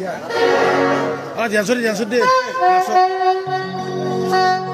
يا. يا. يا. يا. يا. يا.